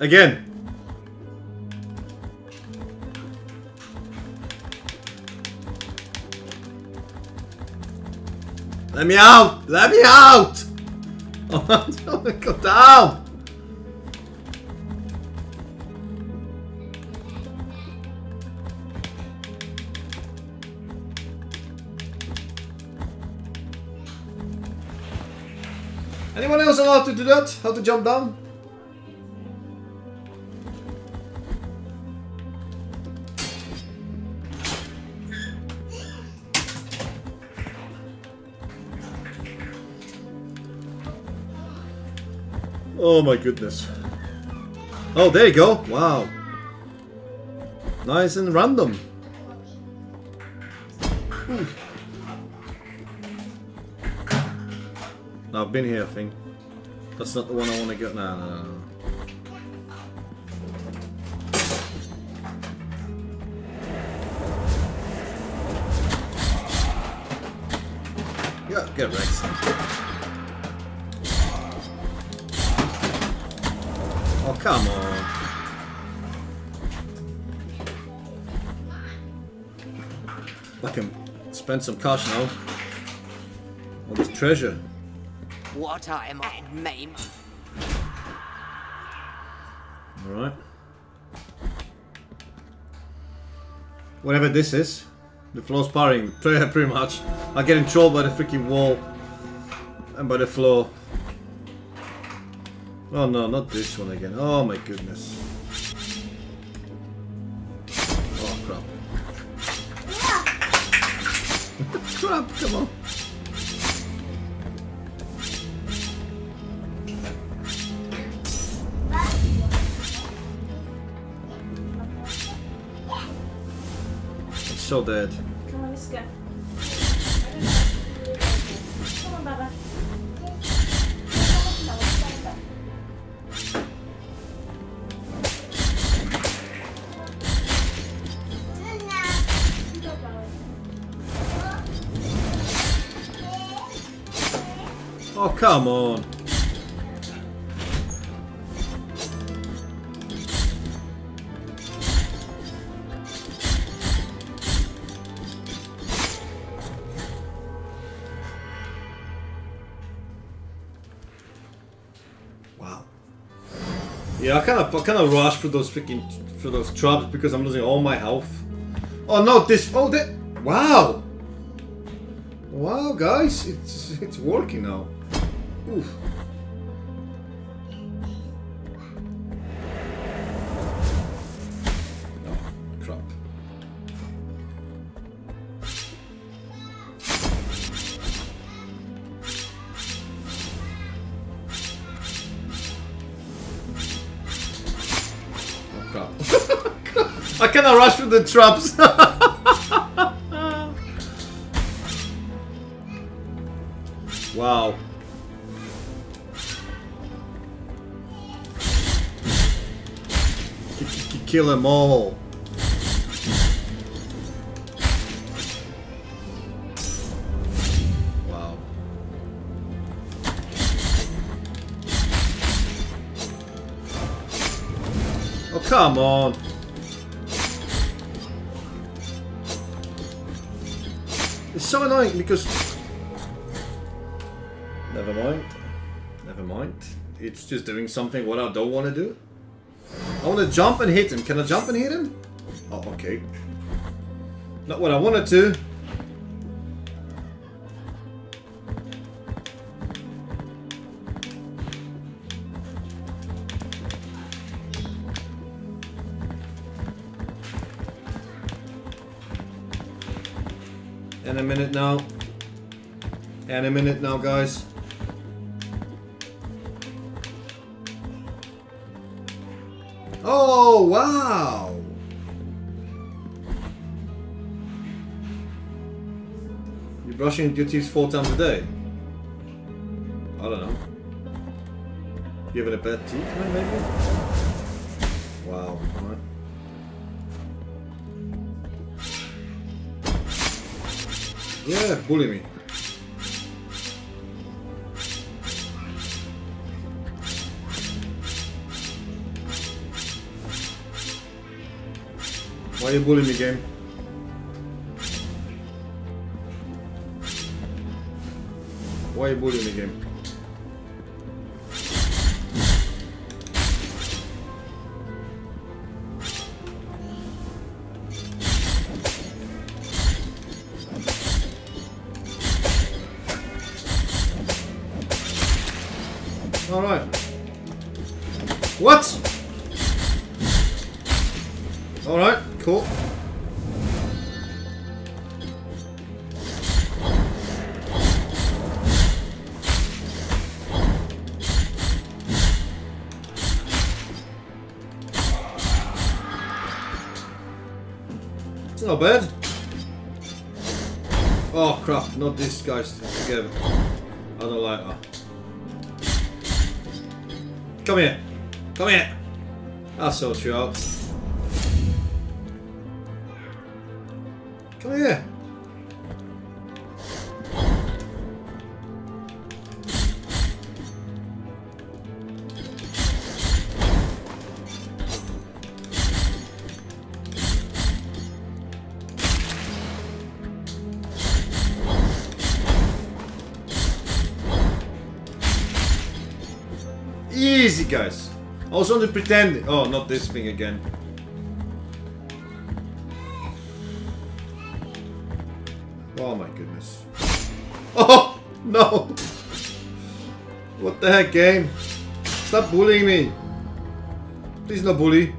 Again. Let me out! Let me out! Oh, I'm gonna go down! Anyone else allowed to do that? How to jump down? Oh my goodness. Oh, there you go. Wow. Nice and random. Ooh. No, I've been here, I think. That's not the one I want to get. No, no, no. Yeah, get Rex. Oh, come on. I can spend some cash now on this treasure. What am I, mate? All right. Whatever this is, the floor's parrying pretty much. I'm getting trolled by the freaking wall and by the floor. Oh no, not this one again. Oh my goodness. Oh crap. Crap, come on. So dead. Come on, let's go. Come on, Baba. Oh, come on. Yeah, I kind of rush through those traps because I'm losing all my health. Oh no, this, oh that, wow, wow guys, it's working now. Oof. Oh crap. I cannot rush through the traps. Wow. Kill them all. Wow. Oh, come on. It's so annoying because... Never mind. Never mind. It's just doing something what I don't want to do. I want to jump and hit him. Can I jump and hit him? Oh, okay. Not what I wanted to. And a minute now. And a minute now, guys. Oh, wow. You're brushing your teeth 4 times a day. I don't know. You having a bad teeth, maybe? Wow. All right. Yeah, bully me. Why are you bullying me, game? Why are you bullying me, game? Alright. What? Alright, cool. It's not bad. Oh crap, not these guys together. I don't like that. Come here! Come here! I'll sort you out. Come here! Easy, guys. I was only pretending. Oh, not this thing again. Oh my goodness. Oh no! What the heck, game? Stop bullying me. Please, no bully.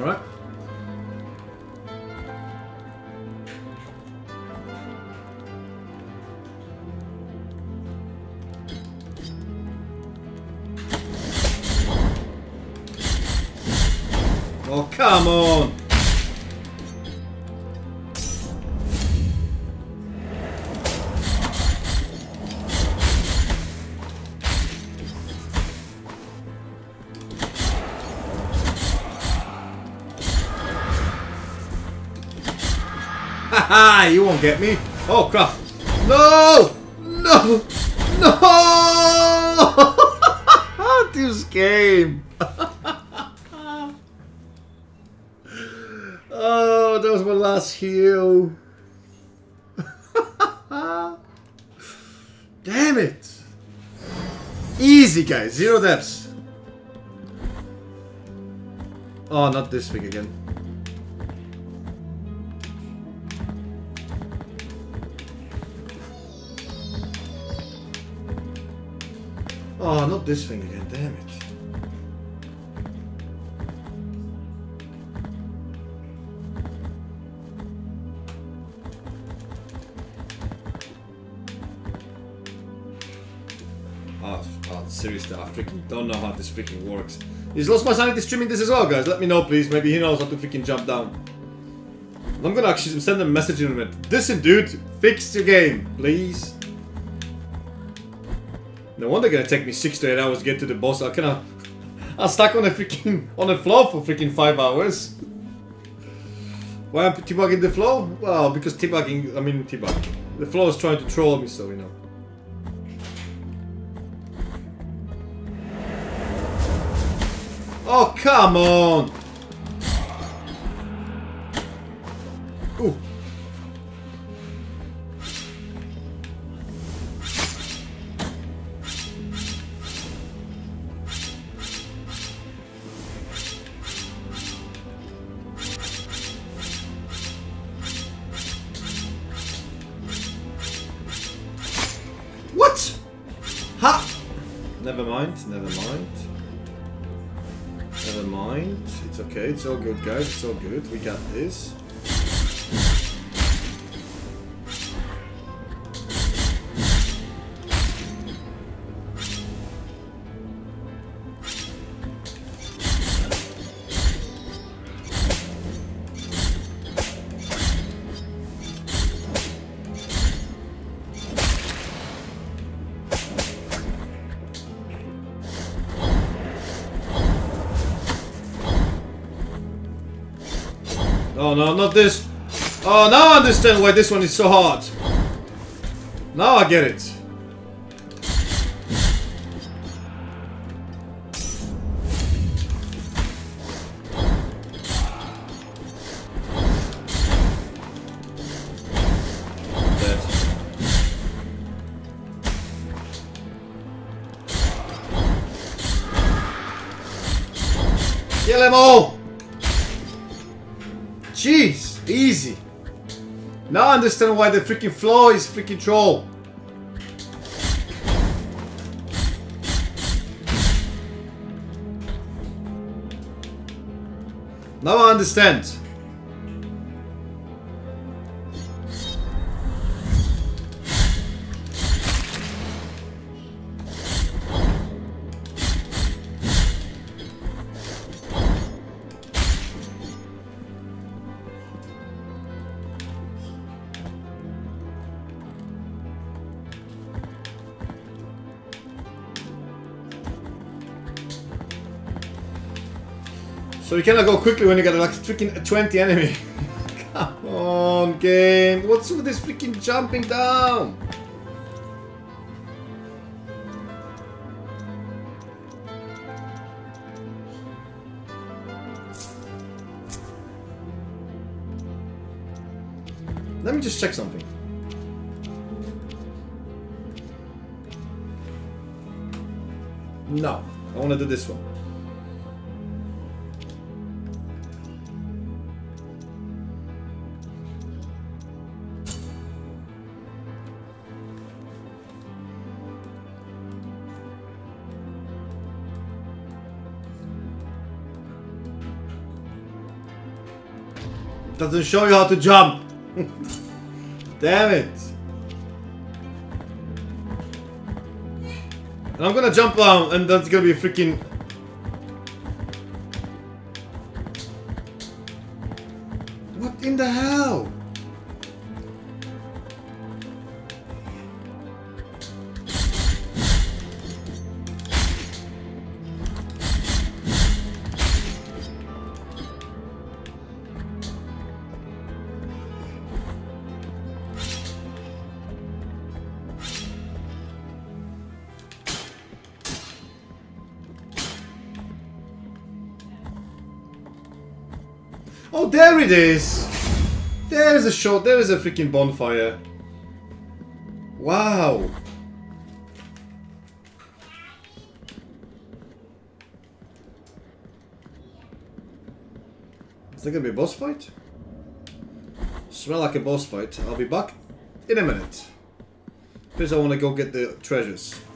Alright. Oh, come on. Ah, you won't get me. Oh crap. No! No! No! This game. Oh, that was my last heal. Damn it. Easy, guys. Zero deaths. Oh, not this thing again. Oh, not this thing again, damn it. Oh, seriously, I freaking don't know how this freaking works. Is Lost My Sanity streaming this as well, guys? Let me know, please. Maybe he knows how to freaking jump down. I'm gonna actually send a message in a minute. Listen, dude, fix your game, please. No wonder it's gonna take me 6 to 8 hours to get to the boss. I'm stuck on a freaking on the floor for freaking 5 hours. Why am I debugging the floor? Well, because debugging. The floor is trying to troll me, so you know. Oh come on! Ooh. Never mind, never mind. Never mind. It's okay, it's all good, guys. It's all good. We got this. Oh no, not this. Oh, now I understand why this one is so hard. Now I get it. Kill them all! Jeez, easy. Now I understand why the freaking floor is freaking troll. Now I understand. So you cannot go quickly when you got like freaking 20 enemy. Come on, game. What's with this freaking jumping down? Let me just check something. No, I want to do this one. Doesn't show you how to jump. Damn it. And I'm gonna jump down and that's gonna be a freaking... What in the hell? Oh, there it is! There is a shot, there is a freaking bonfire. Wow! Is there gonna be a boss fight? Smell like a boss fight. I'll be back in a minute. First I wanna go get the treasures.